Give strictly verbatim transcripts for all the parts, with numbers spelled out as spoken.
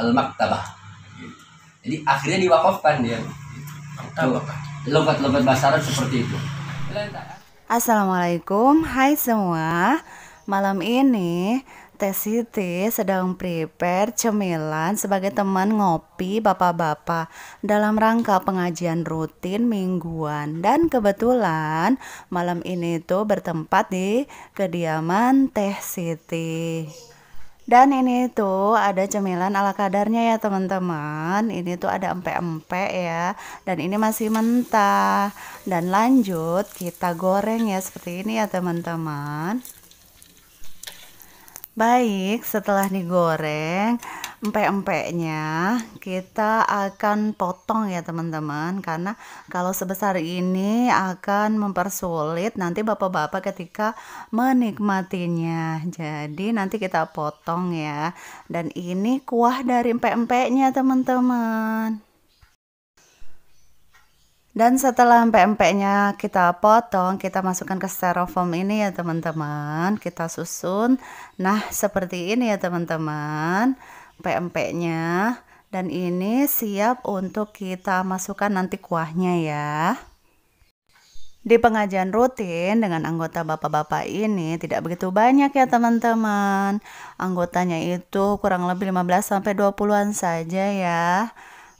al maktabah. Jadi akhirnya diwakafkan dia. Logat-logat bahasa Arab seperti itu. Assalamualaikum, hai semua. Malam ini Teh Siti sedang prepare cemilan sebagai teman ngopi bapak-bapak dalam rangka pengajian rutin mingguan. Dan kebetulan malam ini tuh bertempat di kediaman Teh Siti. Dan ini tuh ada cemilan ala kadarnya ya teman-teman. Ini tuh ada empek-empek ya. Dan ini masih mentah. Dan lanjut kita goreng ya seperti ini ya teman-teman. Baik, setelah digoreng empek-empeknya kita akan potong ya teman-teman, karena kalau sebesar ini akan mempersulit nanti bapak-bapak ketika menikmatinya. Jadi nanti kita potong ya. Dan ini kuah dari empek-empeknya teman-teman. Dan setelah empek-empeknya kita potong, kita masukkan ke styrofoam ini ya teman-teman. Kita susun. Nah seperti ini ya teman-teman empek-empeknya. Dan ini siap untuk kita masukkan nanti kuahnya ya. Di pengajian rutin dengan anggota bapak-bapak ini tidak begitu banyak ya teman-teman. Anggotanya itu kurang lebih lima belas sampai dua puluhan saja ya.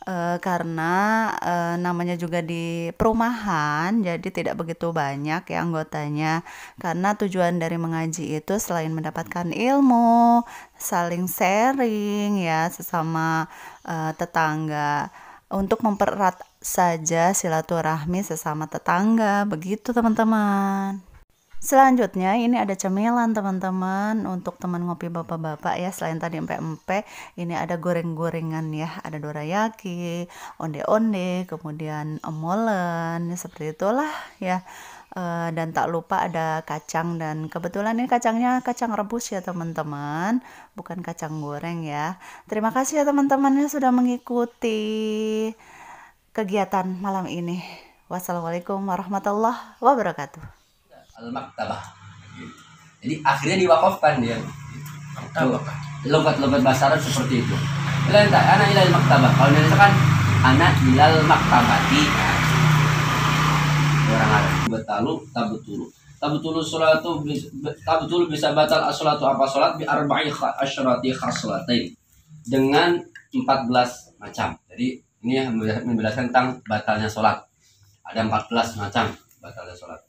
E, karena e, namanya juga di perumahan, jadi tidak begitu banyak ya anggotanya. Karena tujuan dari mengaji itu selain mendapatkan ilmu, saling sharing ya sesama e, tetangga, untuk mempererat saja silaturahmi sesama tetangga, begitu teman-teman. Selanjutnya ini ada cemilan teman-teman untuk teman ngopi bapak-bapak ya. Selain tadi empek-empek, ini ada goreng-gorengan ya. Ada dorayaki, onde-onde, kemudian emolen, seperti itulah ya. E, dan tak lupa ada kacang, dan kebetulan ini kacangnya kacang rebus ya teman-teman, bukan kacang goreng ya. Terima kasih ya teman-teman yang sudah mengikuti kegiatan malam ini. Wassalamualaikum warahmatullahi wabarakatuh. Al maktabah. Jadi akhirnya diwakafkan dia. Logat-logat bahasa Arab seperti itu. Belanta anak ilal maktabah. Kalau Indonesia kan anak ilal maktabati. Orang Arab. Batalu tabutulu. Tabutulu salatu tabutulu bisa batal as-salatu apa salat bi arba'i asyrati khaslatain. Dengan empat belas macam. Jadi ini menjelaskan tentang batalnya salat. Ada empat belas macam batalnya salat.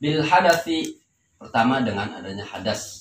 Bil hadasi, pertama dengan adanya hadas.